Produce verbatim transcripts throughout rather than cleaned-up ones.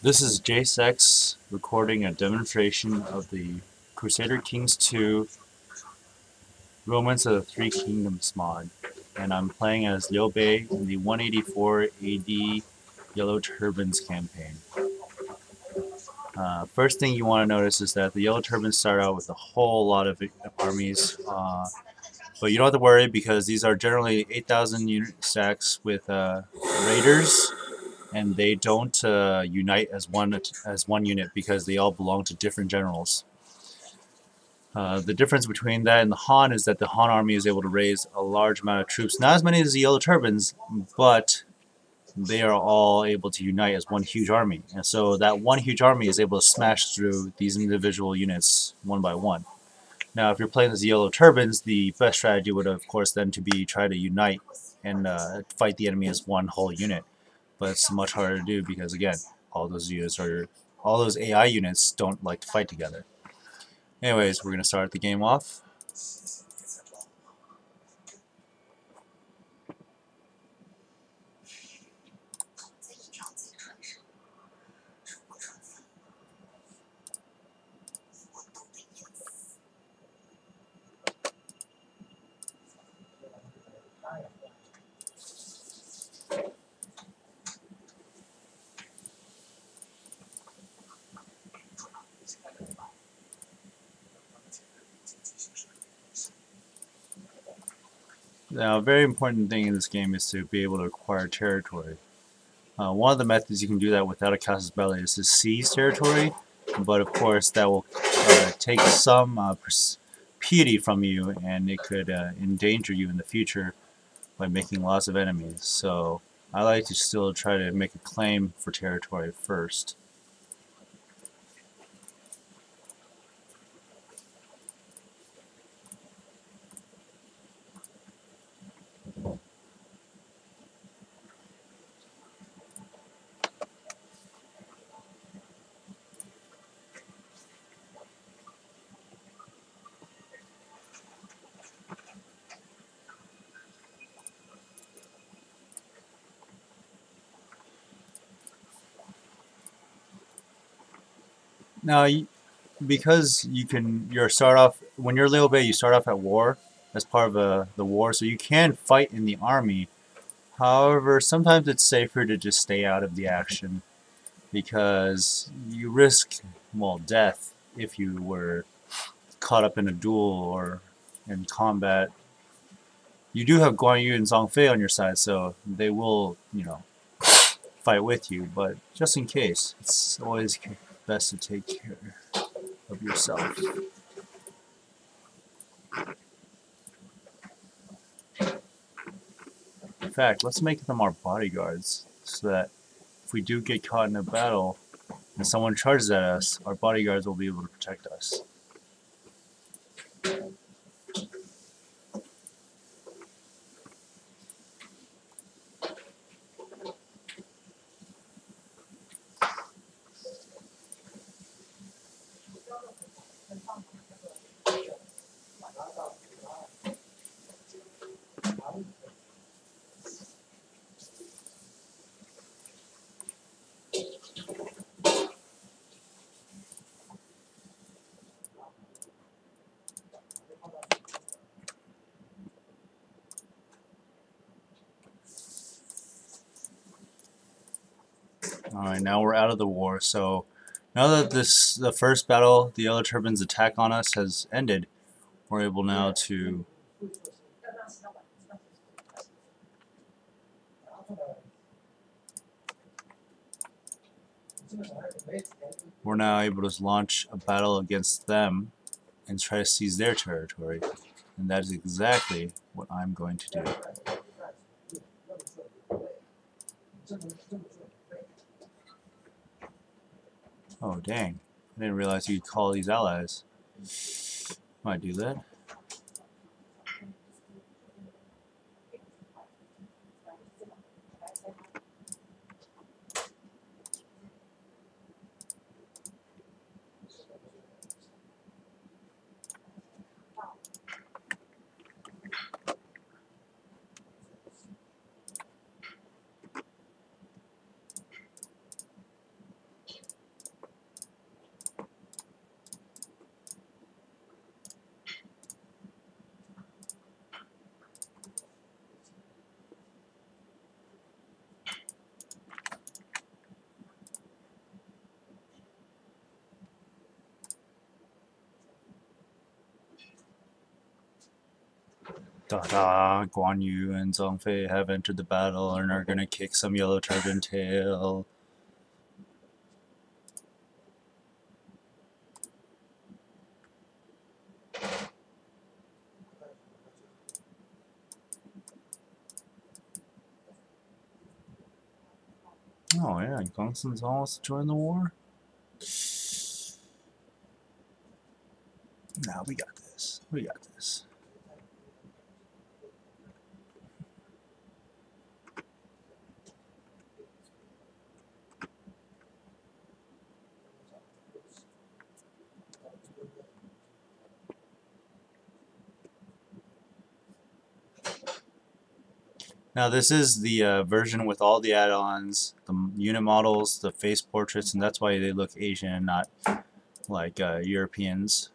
This is JaceX recording a demonstration of the Crusader Kings two Romance of the Three Kingdoms mod, and I'm playing as Liu Bei in the one eighty-four A D Yellow Turbans campaign. Uh, first thing you want to notice is that the Yellow Turbans start out with a whole lot of armies, uh, but you don't have to worry because these are generally eight thousand unit stacks with uh, raiders. And they don't uh, unite as one as one unit because they all belong to different generals. Uh, the difference between that and the Han is that the Han army is able to raise a large amount of troops, not as many as the Yellow Turbans, but they are all able to unite as one huge army. And so that one huge army is able to smash through these individual units one by one. Now, if you're playing as the Yellow Turbans, the best strategy would, of course, then to be try to unite and uh, fight the enemy as one whole unit. But it's much harder to do because, again, all those units are all those A I units don't like to fight together. Anyways, we're gonna start the game off. Now, a very important thing in this game is to be able to acquire territory. Uh, one of the methods you can do that without a casus belli is to seize territory, but of course that will uh, take some uh, piety from you, and it could uh, endanger you in the future by making lots of enemies. So I like to still try to make a claim for territory first. Now, because you can, you start off when you're Liu Bei, you start off at war as part of a, the war, so you can fight in the army. However, sometimes it's safer to just stay out of the action because you risk, well, death if you were caught up in a duel or in combat. You do have Guan Yu and Zhang Fei on your side, so they will, you know, fight with you. But just in case, it's always best to take care of yourself. In fact, let's make them our bodyguards so that if we do get caught in a battle and someone charges at us, our bodyguards will be able to protect us. Alright, now we're out of the war, so now that this the first battle, the Yellow Turban's attack on us has ended, we're able now to we're now able to launch a battle against them and try to seize their territory, and that is exactly what I'm going to do. Oh dang, I didn't realize you could call these allies. Might do that. ta-da, Guan Yu and Zhang Fei have entered the battle and are gonna kick some yellow turban tail. Oh yeah, Gongsun's almost joined the war. Now we got this. We got this. Now this is the uh, version with all the add-ons, the unit models, the face portraits, and that's why they look Asian and not like uh, Europeans.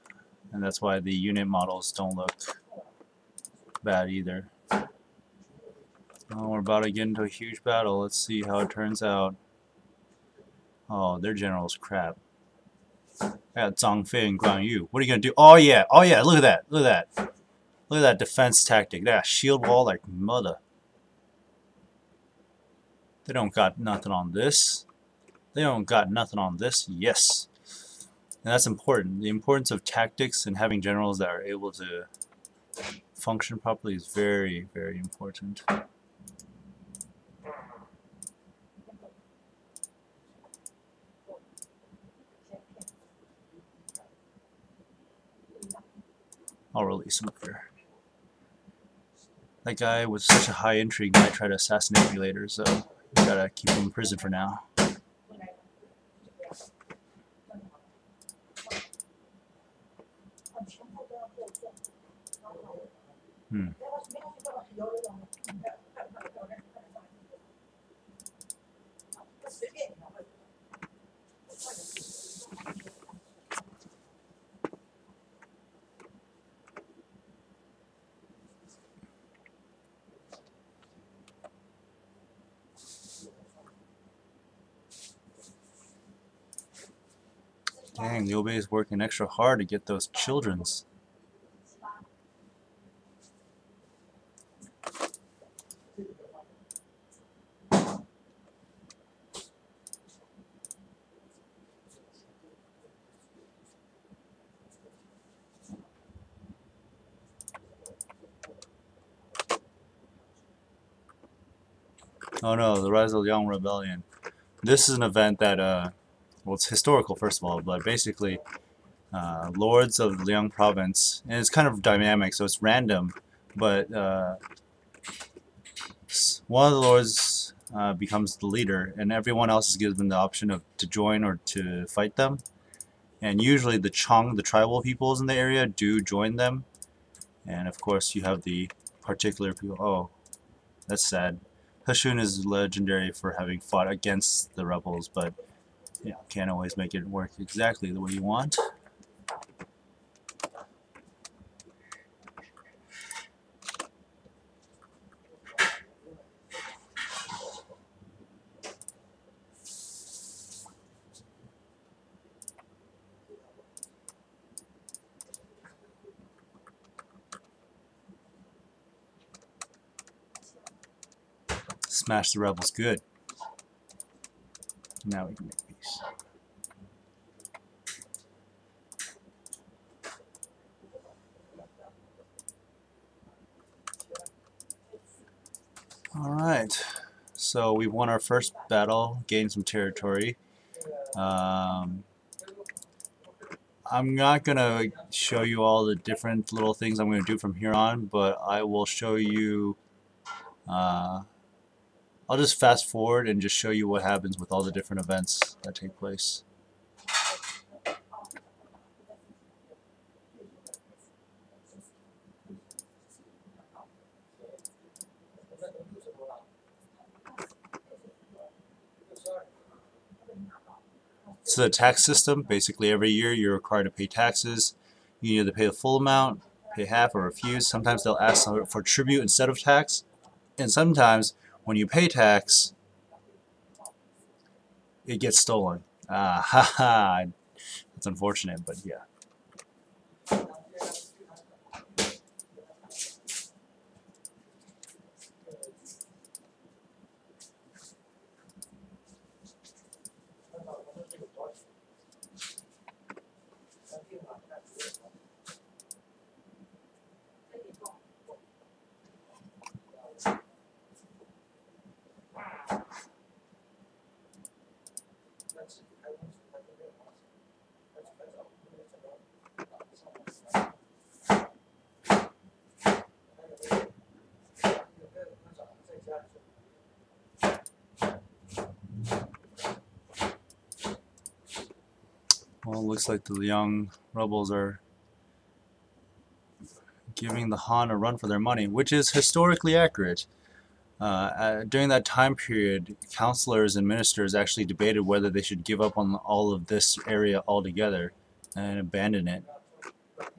And that's why the unit models don't look bad either. Well, we're about to get into a huge battle. Let's see how it turns out. Oh, their general's crap. I got Zhang Fei and Guan Yu. What are you going to do? Oh yeah, oh yeah, look at that, look at that. Look at that defense tactic. That shield wall like mother. They don't got nothing on this. They don't got nothing on this. Yes. And that's important. The importance of tactics and having generals that are able to function properly is very, very important. I'll release him here. That guy with such a high intrigue might try to assassinate me later, so... gotta keep him in prison for now. Hmm. Dang, Liu Bei is working extra hard to get those children's. Oh no, the Rise of the Yang Rebellion. This is an event that, uh, well, it's historical, first of all, but basically, uh, lords of the Liang Province, and it's kind of dynamic, so it's random, but uh, one of the lords uh, becomes the leader, and everyone else is given the option of to join or to fight them. And usually the Chang, the tribal peoples in the area, do join them. And of course, you have the particular people. Oh, that's sad. Hashun is legendary for having fought against the rebels, but you know, can't always make it work exactly the way you want. Smash the rebels good. Now we can make peace. Alright, so we've won our first battle, gained some territory. Um, I'm not going to show you all the different little things I'm going to do from here on, but I will show you... Uh, I'll just fast forward and just show you what happens with all the different events that take place. So the tax system, basically every year you're required to pay taxes. You either pay the full amount, pay half, or refuse. Sometimes they'll ask for tribute instead of tax, and sometimes when you pay tax, it gets stolen. Ah, ha ha. That's unfortunate, but yeah. Well, it looks like the Liang rebels are giving the Han a run for their money, which is historically accurate. Uh, uh, during that time period, councilors and ministers actually debated whether they should give up on all of this area altogether and abandon it,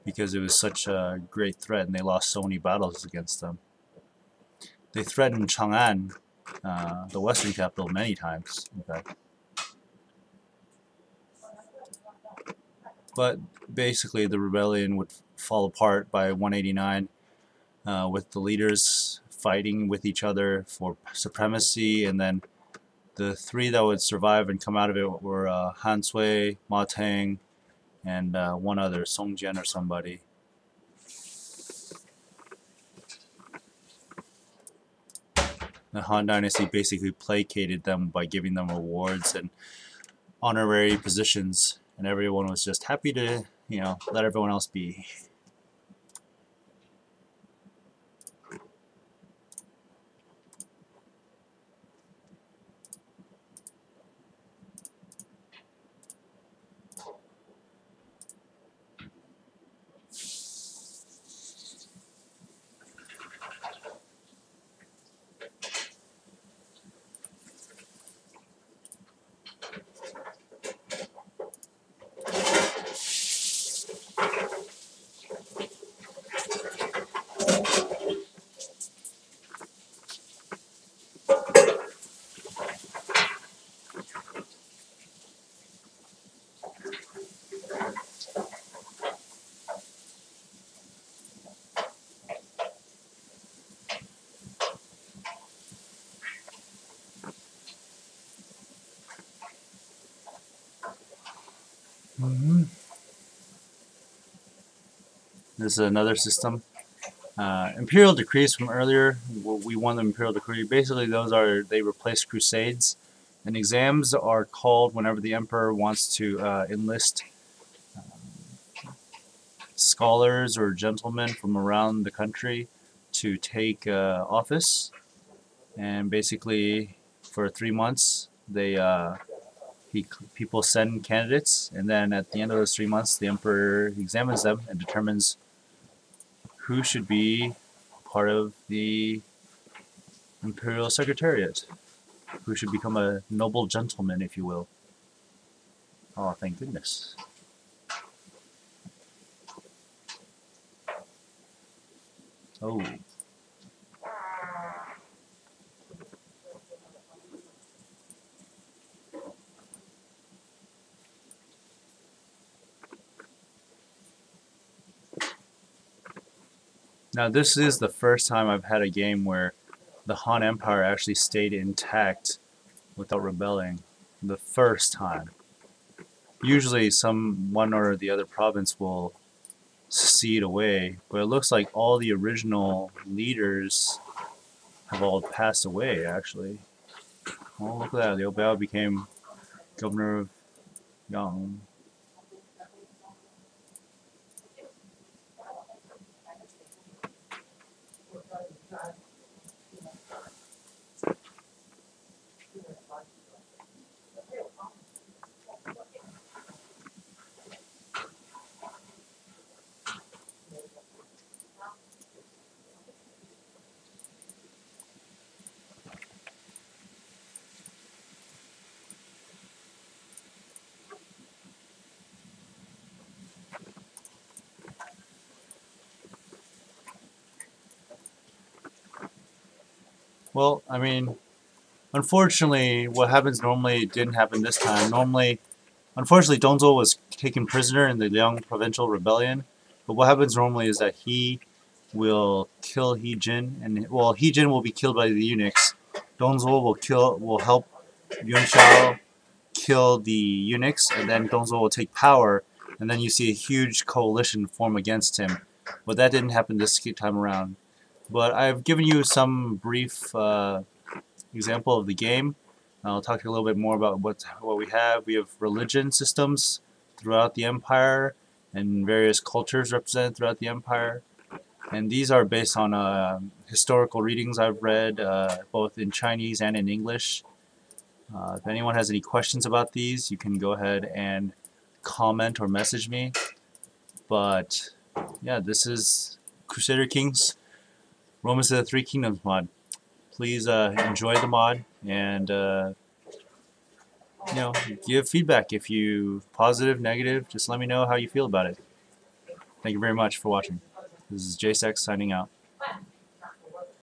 because it was such a great threat and they lost so many battles against them. They threatened Chang'an, uh, the western capital, many times, in fact. But basically the rebellion would fall apart by one eighty-nine, uh, with the leaders fighting with each other for supremacy, and then the three that would survive and come out of it were uh, Han Sui, Ma Teng, and uh, one other, Song Jian or somebody. The Han Dynasty basically placated them by giving them awards and honorary positions, and everyone was just happy to, you know, let everyone else be. Mm-hmm. This is another system. Uh, imperial decrees from earlier, we won the imperial decree. Basically those are, they replace crusades, and exams are called whenever the emperor wants to uh, enlist uh, scholars or gentlemen from around the country to take uh, office, and basically for three months they uh, people send candidates, and then at the end of those three months the emperor examines them and determines who should be part of the imperial secretariat, who should become a noble gentleman, if you will. Oh, thank goodness. Oh. Now this is the first time I've had a game where the Han Empire actually stayed intact without rebelling. The first time. Usually some one or the other province will secede away, but it looks like all the original leaders have all passed away, actually. Oh, look at that. Liu Biao became governor of Yangon. Well, I mean, unfortunately, what happens normally didn't happen this time. Normally, unfortunately, Dong Zhuo was taken prisoner in the Liang Provincial Rebellion. But what happens normally is that he will kill He Jin, and well, He Jin will be killed by the eunuchs. Dong Zhuo will kill, will help Yuan Shao kill the eunuchs, and then Dong Zhuo will take power, and then you see a huge coalition form against him. But that didn't happen this time around. But I've given you some brief uh, example of the game. I'll talk to you a little bit more about what, what we have. We have religion systems throughout the empire and various cultures represented throughout the empire. And these are based on uh, historical readings I've read, uh, both in Chinese and in English. Uh, if anyone has any questions about these, you can go ahead and comment or message me. But yeah, this is Crusader Kings, Romance of the Three Kingdoms mod. Please uh, enjoy the mod, and uh, you know, give feedback if you positive, negative. Just let me know how you feel about it. Thank you very much for watching. This is JaceX signing out.